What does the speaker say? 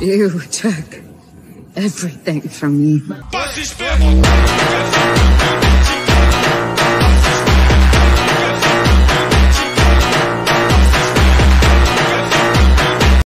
You took everything from me.